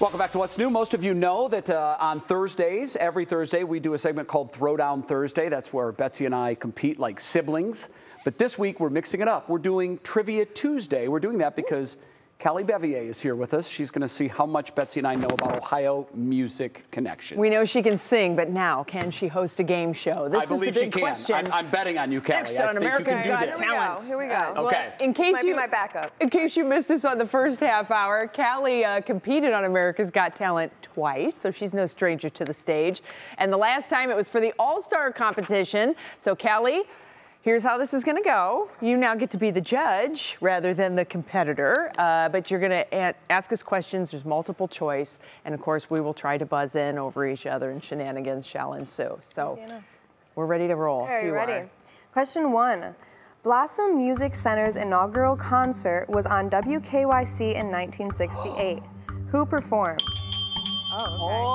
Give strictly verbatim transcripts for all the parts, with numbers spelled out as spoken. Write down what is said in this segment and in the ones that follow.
Welcome back to What's New. Most of you know that uh, on Thursdays, every Thursday, we do a segment called Throwdown Thursday. That's where Betsy and I compete like siblings. But this week, we're mixing it up. We're doing Trivia Tuesday. We're doing that because Callie Bevier is here with us. She's going to see how much Betsy and I know about Ohio Music Connections. We know she can sing, but now can she host a game show? This I believe is the big she can. Question. I'm, I'm betting on you, Callie. Next I on think America's you can Got do this. Talent. Here we go. Here we go. Well, okay. In case might you, be my backup. In case you missed us on the first half hour, Callie uh, competed on America's Got Talent twice, so she's no stranger to the stage. And the last time it was for the All-Star competition. So Callie, here's how this is going to go. You now get to be the judge rather than the competitor, uh, but you're going to ask us questions. There's multiple choice, and of course, we will try to buzz in over each other, and shenanigans shall ensue. So we're ready to roll. Are you ready? Question one. Blossom Music Center's inaugural concert was on W K Y C in nineteen sixty-eight. Who performed? Oh, okay.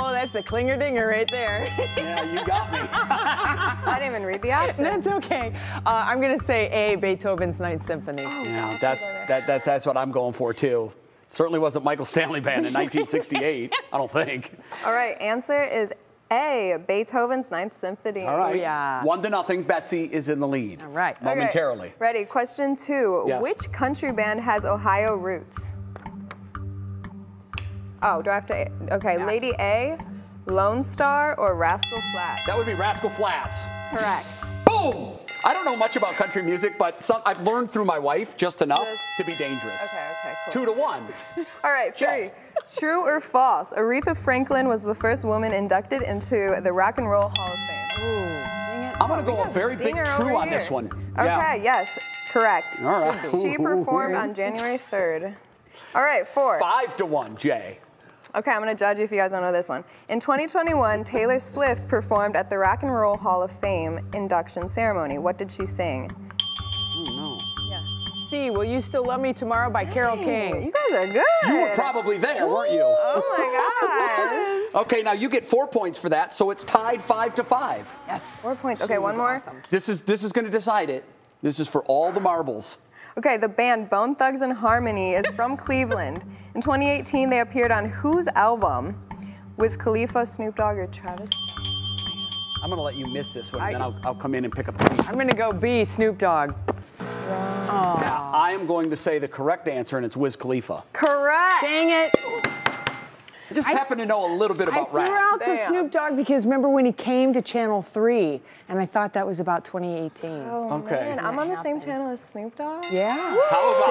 Oh, that's a clinger dinger right there. Yeah, you got me. I didn't even read the options. That's okay. Uh, I'm gonna say A, Beethoven's Ninth Symphony. Oh, yeah, that's that, that's that's what I'm going for too. Certainly wasn't Michael Stanley Band in nineteen sixty-eight. I don't think. All right, answer is A, Beethoven's Ninth Symphony. All right. Yeah. One to nothing. Betsy is in the lead. All right. Momentarily. Okay. Ready? Question two. Yes. Which country band has Ohio roots? Oh, do I have to? Okay, yeah. Lady A, Lone Star, or Rascal Flatts? That would be Rascal Flatts. Correct. Boom! I don't know much about country music, but some, I've learned through my wife just enough yes. to be dangerous. Okay, okay, cool. Two to one. All right, three. True or false? Aretha Franklin was the first woman inducted into the Rock and Roll Hall of Fame. Ooh, dang it. I'm going to oh, go a very big true on here. This one. Okay, yeah. Yes, correct. All right. She performed on January third. All right, four. Five to one, Jay. Okay, I'm gonna judge you if you guys don't know this one. In twenty twenty-one, Taylor Swift performed at the Rock and Roll Hall of Fame induction ceremony. What did she sing? Oh, no. Yes. C, Will You Still Love Me Tomorrow by Carole King. You guys are good. You were probably there, weren't you? Oh my gosh. Okay, now you get four points for that, so it's tied five to five. Yes. Four points, okay, she one more. Awesome. This is, this is gonna decide it. This is for all the marbles. Okay, the band Bone Thugs and Harmony is from Cleveland. In twenty eighteen, they appeared on whose album? Wiz Khalifa, Snoop Dogg, or Travis? I'm gonna let you miss this one, I, and then I'll, I'll come in and pick up the pieces. I'm gonna go B, Snoop Dogg. Wow. Now, I am going to say the correct answer, and it's Wiz Khalifa. Correct! Dang it! I just I, happen to know a little bit about rap. I threw rap. out Damn. the Snoop Dogg because remember when he came to Channel three, and I thought that was about twenty eighteen. Oh, okay. Man, I'm on the same channel as Snoop Dogg? Yeah. Woo! How about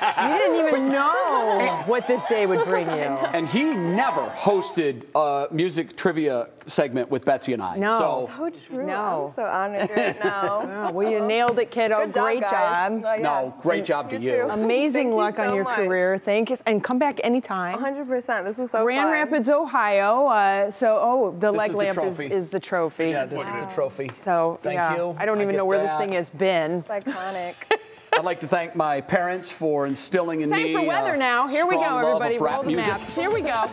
that? You didn't even know what this day would bring you. And he never hosted a music trivia segment with Betsy and I. No. So, so true. No. I'm so honored right now. No, well, you nailed it, kiddo. Good great job. job. Oh, yeah. No, great and job to you. you. Amazing luck you so on your much. career. Thank you. And come back anytime. one hundred percent. This was so Grand fun. Rapids, Ohio. Uh, so, oh, the this leg is lamp the is, is the trophy. Yeah, this wow. is the trophy. So, thank yeah, you. I don't even I know where that. this thing has been. It's iconic. I'd like to thank my parents for instilling in Same me. Same for weather uh, now. Here we go, everybody. Roll the map. Here we go.